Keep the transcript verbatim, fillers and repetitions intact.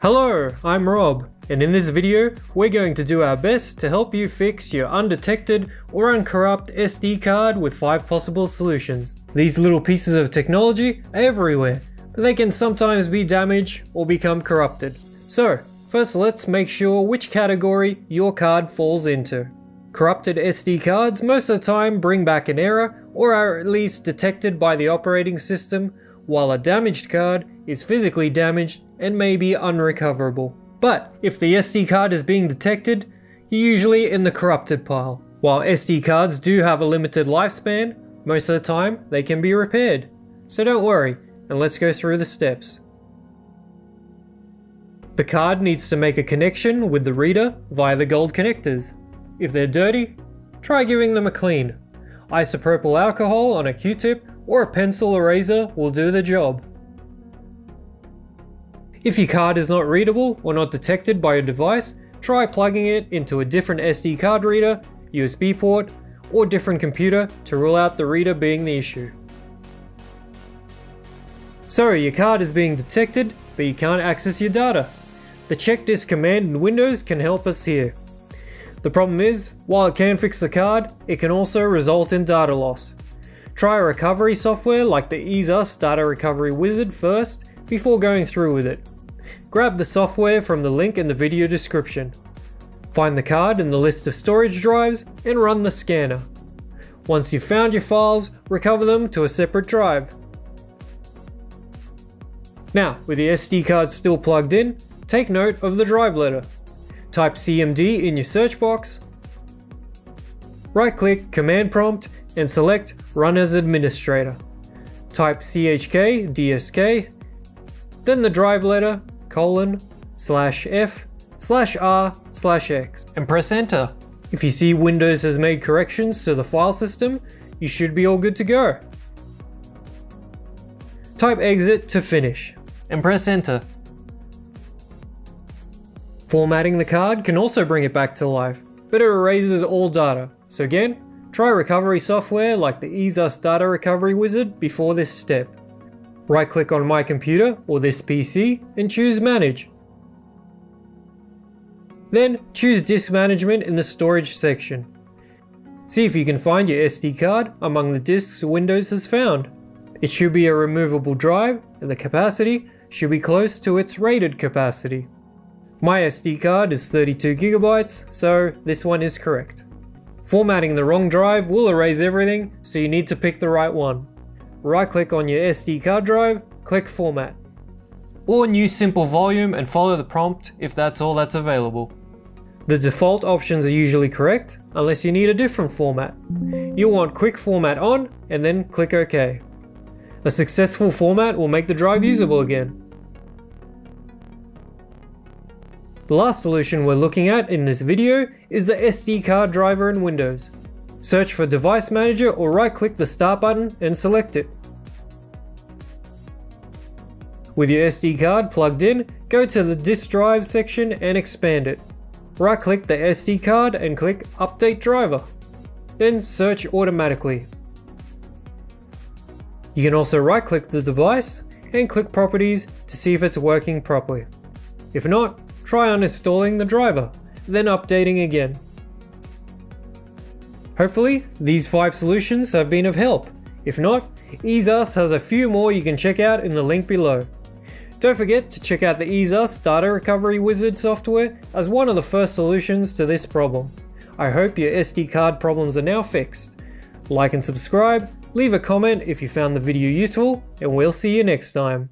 Hello, I'm Rob, and in this video, we're going to do our best to help you fix your undetected or uncorrupt S D card with five possible solutions. These little pieces of technology are everywhere, but they can sometimes be damaged or become corrupted. So, first let's make sure which category your card falls into. Corrupted S D cards most of the time bring back an error or are at least detected by the operating system, while a damaged card is physically damaged and may be unrecoverable. But if the S D card is being detected, you're usually in the corrupted pile. While S D cards do have a limited lifespan, most of the time they can be repaired. So don't worry, and let's go through the steps. The card needs to make a connection with the reader via the gold connectors. If they're dirty, try giving them a clean. Isopropyl alcohol on a Q-tip or a pencil eraser will do the job. If your card is not readable or not detected by your device, try plugging it into a different S D card reader, U S B port, or different computer to rule out the reader being the issue. So your card is being detected, but you can't access your data. The check disk command in Windows can help us here. The problem is, while it can fix the card, it can also result in data loss. Try a recovery software like the EaseUS Data Recovery Wizard first before going through with it. Grab the software from the link in the video description. Find the card in the list of storage drives and run the scanner. Once you've found your files, recover them to a separate drive. Now, with the S D card still plugged in, take note of the drive letter. Type C M D in your search box, right-click Command Prompt and select Run as Administrator. Type C H K D S K, then the drive letter, colon, slash F, slash R, slash X, and press Enter. If you see Windows has made corrections to the file system, you should be all good to go. Type Exit to finish, and press Enter. Formatting the card can also bring it back to life, but it erases all data. So again, try recovery software like the EaseUS Data Recovery Wizard before this step. Right click on My Computer or this P C and choose Manage. Then choose Disk Management in the Storage section. See if you can find your S D card among the disks Windows has found. It should be a removable drive and the capacity should be close to its rated capacity. My S D card is thirty-two gigabytes, so this one is correct. Formatting the wrong drive will erase everything, so you need to pick the right one. Right click on your S D card drive, click Format. Or use simple volume and follow the prompt if that's all that's available. The default options are usually correct, unless you need a different format. You'll want Quick Format on, and then click OK. A successful format will make the drive usable again. The last solution we're looking at in this video is the S D card driver in Windows. Search for Device Manager or right-click the Start button and select it. With your S D card plugged in, go to the Disk Drive section and expand it. Right-click the S D card and click Update Driver. Then search automatically. You can also right-click the device and click Properties to see if it's working properly. If not, try uninstalling the driver, then updating again. Hopefully, these five solutions have been of help. If not, EaseUS has a few more you can check out in the link below. Don't forget to check out the EaseUS Data Recovery Wizard software as one of the first solutions to this problem. I hope your S D card problems are now fixed. Like and subscribe, leave a comment if you found the video useful, and we'll see you next time.